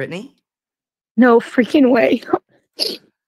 Brittney? No freaking way.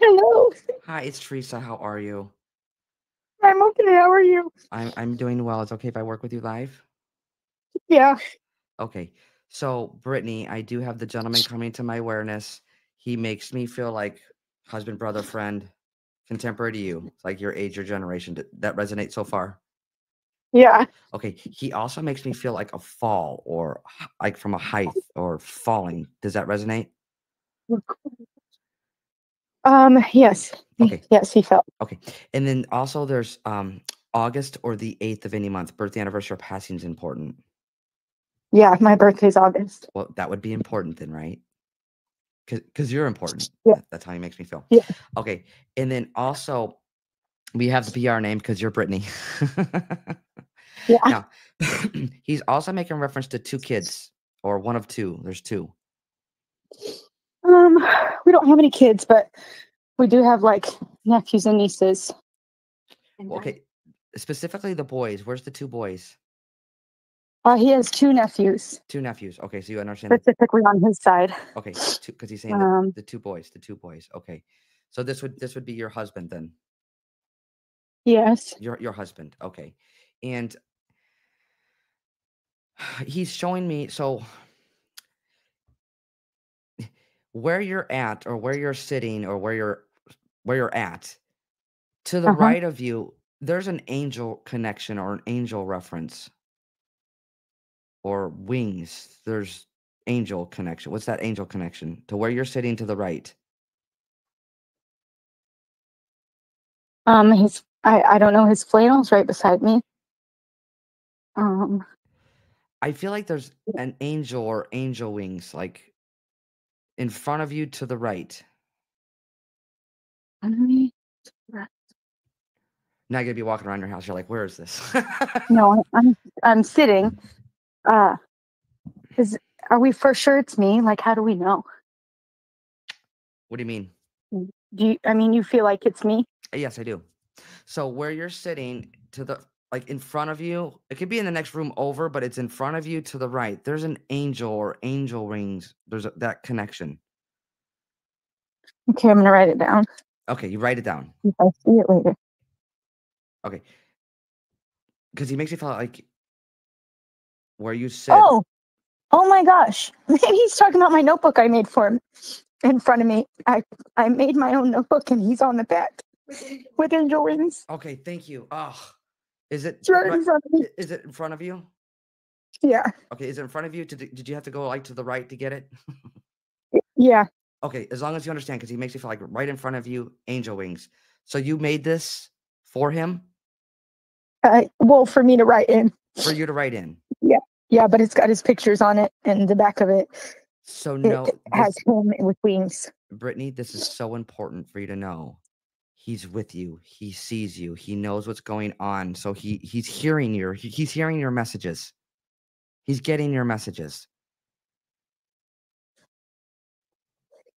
Hello. Hi, it's Teresa. How are you? I'm okay. How are you? I'm doing well. It's okay if I work with you live? Yeah. Okay. So, Brittney, I do have the gentleman coming to my awareness. He makes me feel like husband, brother, friend, contemporary to you. It's like your age, your generation. Did that resonate so far? Yeah. Okay. He also makes me feel like a fall or like from a height or falling. Does that resonate? Yes. Okay. Yes, he felt. Okay. And then also there's August or the 8th of any month. Birthday, anniversary, or passing is important. Yeah, my birthday's August. Well, that would be important then, right? Because you're important. Yeah. That's how he makes me feel. Yeah. Okay. And then also we have the PR name because you're Brittney. Yeah. Now, he's also making reference to two kids or one of two. There's two. We don't have any kids, but we do have like nephews and nieces. Okay. Specifically the boys. Where's the two boys? He has two nephews. Two nephews. Okay, so you understand. Specifically on his side. Okay, because he's saying the two boys. The two boys. Okay, so this would be your husband then. Yes. Your husband. Okay, and he's showing me so where you're at, or where you're sitting, or where you're at. To the right of you, there's an angel connection or an angel reference. Or wings, there's angel connection. What's that angel connection? To where you're sitting to the right. I don't know, his flannel's right beside me. I feel like there's an angel or angel wings, like in front of you to the right. Under me to the right. Now you're gonna be walking around your house. You're like, where is this? No, I'm sitting. Are we for sure it's me? Like, how do we know? What do you mean? You feel like it's me? Yes, I do. So where you're sitting to the, like in front of you, it could be in the next room over, but it's in front of you to the right. There's an angel or angel wings. There's that connection. Okay. I'm going to write it down. Okay. You write it down. If I see it later. Okay. Cause he makes me feel like, where you sit. Oh my gosh. He's talking about my notebook I made for him in front of me. I made my own notebook and he's on the back with angel wings. Okay, thank you. Oh, is it right in front of me? Is it in front of you? Yeah. Okay, is it in front of you? Did you have to go like to the right to get it? Yeah. Okay, as long as you understand, because he makes you feel like right in front of you, angel wings. So you made this for him? Well, for me to write in. For you to write in. Yeah. Yeah, but it's got his pictures on it and the back of it. So no. It has him with wings. Brittney, this is so important for you to know. He's with you. He sees you. He knows what's going on. So he's hearing your he's hearing your messages. He's getting your messages.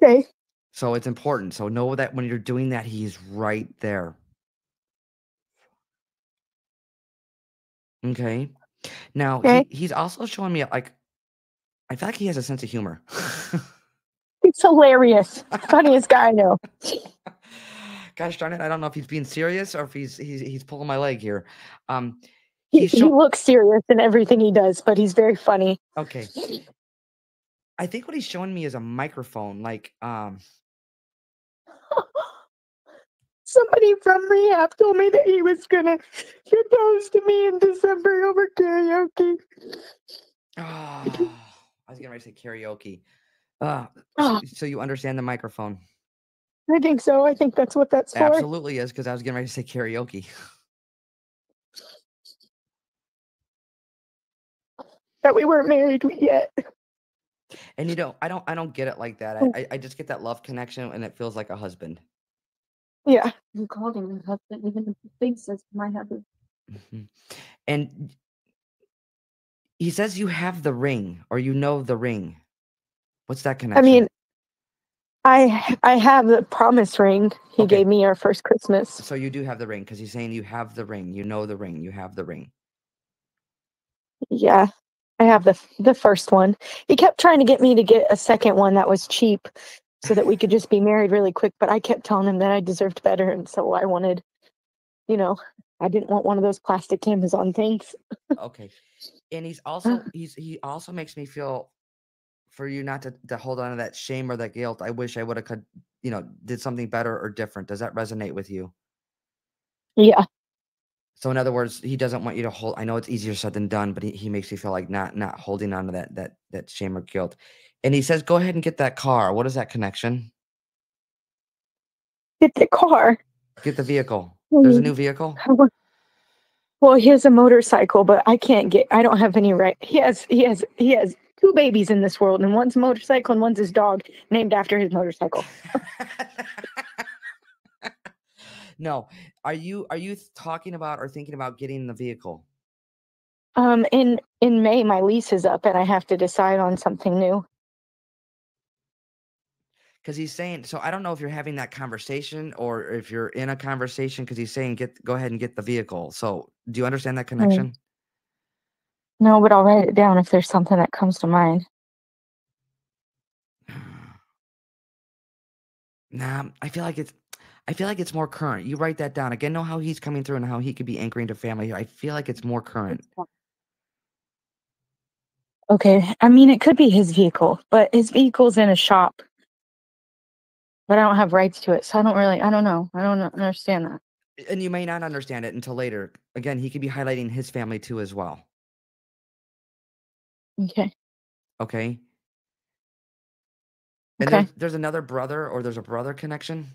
Okay. So it's important. So know that when you're doing that, he's right there. Okay. Now, okay. He's also showing me, like, I feel like he has a sense of humor. It's hilarious. Funniest guy I know. Gosh darn it. I don't know if he's being serious or if he's pulling my leg here. He looks serious in everything he does, but he's very funny. Okay. I think what he's showing me is a microphone, like... Somebody from rehab told me that he was going to propose to me in December over karaoke. Oh, I was going to say karaoke. So you understand the microphone? I think so. I think that's what that's for. Absolutely is, because I was getting ready to say karaoke. That we weren't married yet. And you know, I don't get it like that. I just get that love connection and it feels like a husband. Yeah. You called him his husband, even if he thinks that's my husband. And he says you have the ring, or you know the ring. What's that connection? I mean, I have the promise ring he gave me our first Christmas. So you do have the ring, because he's saying you have the ring, you know the ring, you have the ring. Yeah. I have the first one. He kept trying to get me to get a second one that was cheap so that we could just be married really quick. But I kept telling him that I deserved better. And so I wanted, you know, I didn't want one of those plastic Amazon things. Okay. And he also makes me feel for you not to hold on to that shame or that guilt. I wish I would have, you know, did something better or different. Does that resonate with you? Yeah. So in other words, he doesn't want you to hold. I know it's easier said than done, but he makes you feel like not holding on to that shame or guilt. And he says, "Go ahead and get that car." What is that connection? Get the car. Get the vehicle. There's a new vehicle. Well, he has a motorcycle, but I can't get. I don't have any right. He has two babies in this world, and one's a motorcycle, and one's his dog, named after his motorcycle. No, are you talking about or thinking about getting the vehicle? In May, my lease is up and I have to decide on something new. Because he's saying, so I don't know if you're having that conversation or if you're in a conversation, because he's saying, go ahead and get the vehicle. So do you understand that connection? No, but I'll write it down if there's something that comes to mind. Nah, I feel like it's more current. You write that down. Again, know how he's coming through and how he could be anchoring to family. I feel like it's more current. Okay. I mean, it could be his vehicle, but his vehicle's in a shop. But I don't have rights to it, so I don't know. I don't understand that. And you may not understand it until later. Again, he could be highlighting his family too as well. Okay. And there's another brother, or there's a brother connection?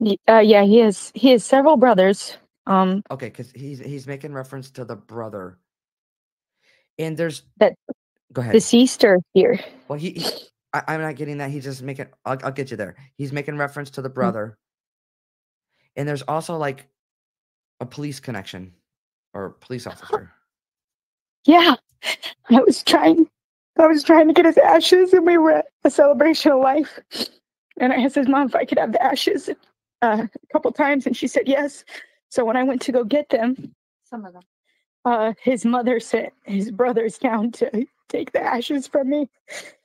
Yeah, he has several brothers. Okay, because he's making reference to the brother, and there's that. Go ahead. Deceased or here? Well, I'm not getting that. He's just making. I'll get you there. He's making reference to the brother, and there's also like a police connection or police officer. Yeah, I was trying to get his ashes, and we were at a celebration of life, and I asked his mom if I could have the ashes. A couple times, and she said yes. So when I went to go get them, some of them, his mother sent his brothers down to take the ashes from me.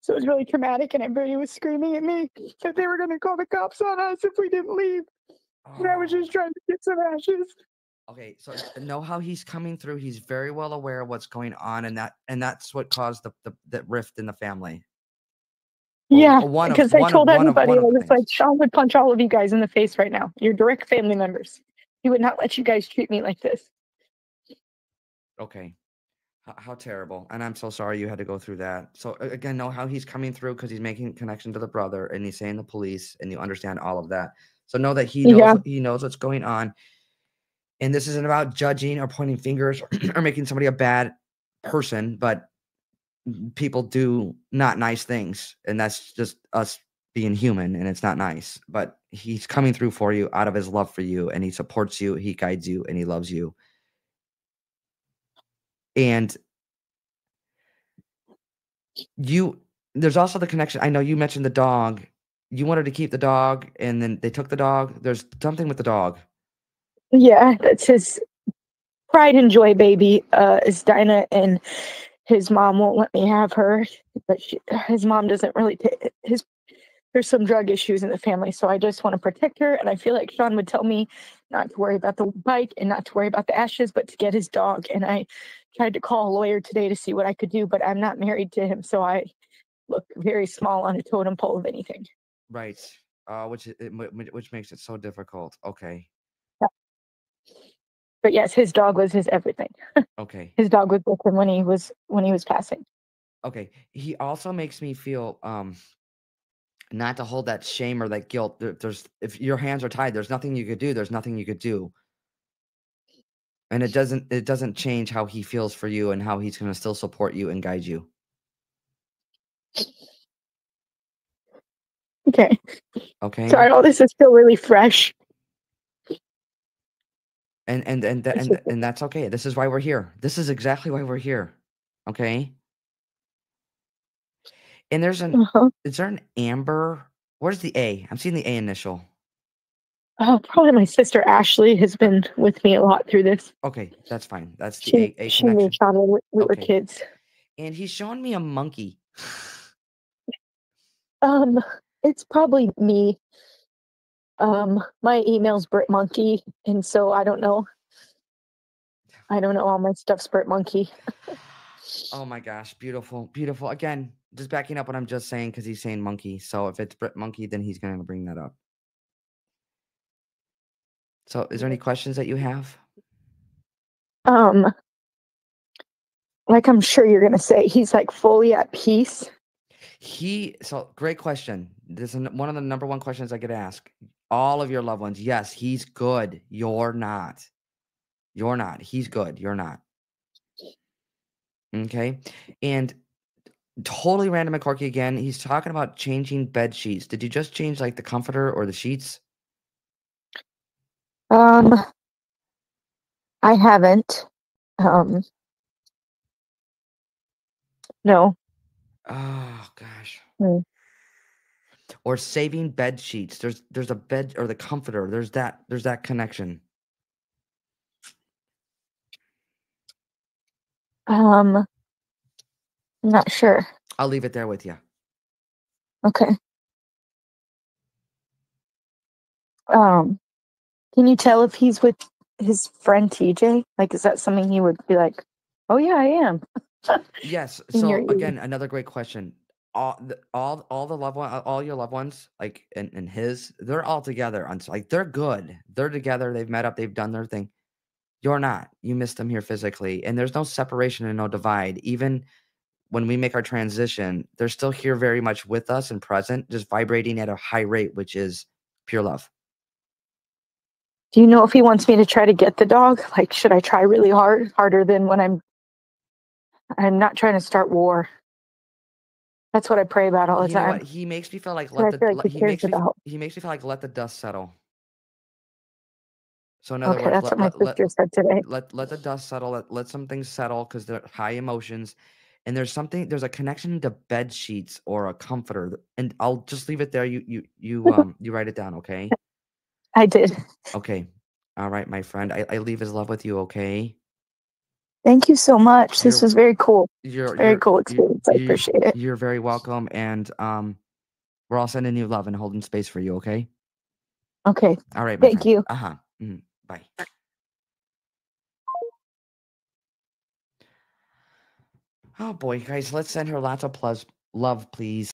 So it was really traumatic, and everybody was screaming at me that they were going to call the cops on us if we didn't leave. Oh. And I was just trying to get some ashes. Okay, so know how he's coming through. He's very well aware of what's going on, and that's what caused the rift in the family. Yeah, because I told everybody, I was like, Sean would punch all of you guys in the face right now. Your direct family members. He would not let you guys treat me like this. Okay. How terrible. And I'm so sorry you had to go through that. So again, know how he's coming through, because he's making connection to the brother and he's saying the police, and you understand all of that. So know that he knows what's going on. And this isn't about judging or pointing fingers or making somebody a bad person, but people do not nice things, and that's just us being human, and it's not nice. But he's coming through for you out of his love for you, and he supports you, he guides you, and he loves you. And there's also the connection. I know you mentioned the dog. You wanted to keep the dog, and then they took the dog. There's something with the dog. Yeah, that's his pride and joy baby, is Dinah, and his mom won't let me have her, but his mom doesn't really take his. There's some drug issues in the family, so I just want to protect her. And I feel like Sean would tell me not to worry about the bike and not to worry about the ashes, but to get his dog. And I tried to call a lawyer today to see what I could do, but I'm not married to him, so I look very small on a totem pole of anything. Right, which makes it so difficult. Okay. Yeah. But yes, his dog was his everything. Okay. His dog was with him when he was passing. Okay. He also makes me feel not to hold that shame or that guilt. If your hands are tied, there's nothing you could do. And it doesn't change how he feels for you and how he's going to still support you and guide you. Okay. Okay. Sorry, all this is still really fresh. And that's okay. This is why we're here. This is exactly why we're here. Okay. And there's an is there an amber? Where's the A? I'm seeing the A initial. Oh, probably my sister Ashley has been with me a lot through this. Okay, that's fine. That's the A connection. She and we were kids. and he's showing me a monkey. It's probably me. My email's Brit Monkey, and so I don't know. All my stuff's Brit Monkey. Oh my gosh, beautiful, beautiful. Again, just backing up what I'm just saying because he's saying monkey. So if it's Brit Monkey, then he's going to bring that up. So is there any questions that you have? Like I'm sure you're going to say, he's like fully at peace. So great question. This is one of the number one questions I get asked. All of your loved ones. Yes, he's good. You're not. You're not. He's good. You're not. Okay. And totally random and quirky again. He's talking about changing bed sheets. Did you just change like the comforter or the sheets? I haven't. No. Oh gosh. Mm. Or saving bed sheets. There's a bed or the comforter. There's that connection. Not sure. I'll leave it there with you. Okay. Can you tell if he's with his friend TJ? Like, is that something he would be like, oh yeah, I am? Yes. So again, another great question. All your loved ones, like and his, they're all together. Like they're good. They're together. They've met up. They've done their thing. You're not. You miss them here physically. And there's no separation and no divide. Even when we make our transition, they're still here very much with us and present, just vibrating at a high rate, which is pure love. Do you know if he wants me to try to get the dog? Like, should I try really hard, harder than when I'm not trying to start war. That's what I pray about all the time. He makes me feel like he makes me feel like let the dust settle. So in other words, that's what my sister said today. Let the dust settle. Let some things settle because they're high emotions, and there's a connection to bed sheets or a comforter, and I'll just leave it there. You write it down, okay? I did. Okay, all right, my friend. I leave his love with you, okay? Thank you so much. This was very cool. Very cool experience. I appreciate it. You're very welcome, and we're all sending you love and holding space for you, okay? Okay. All right. Thank you. Uh huh. Mm-hmm. Bye. Oh boy, guys, let's send her lots of love, please.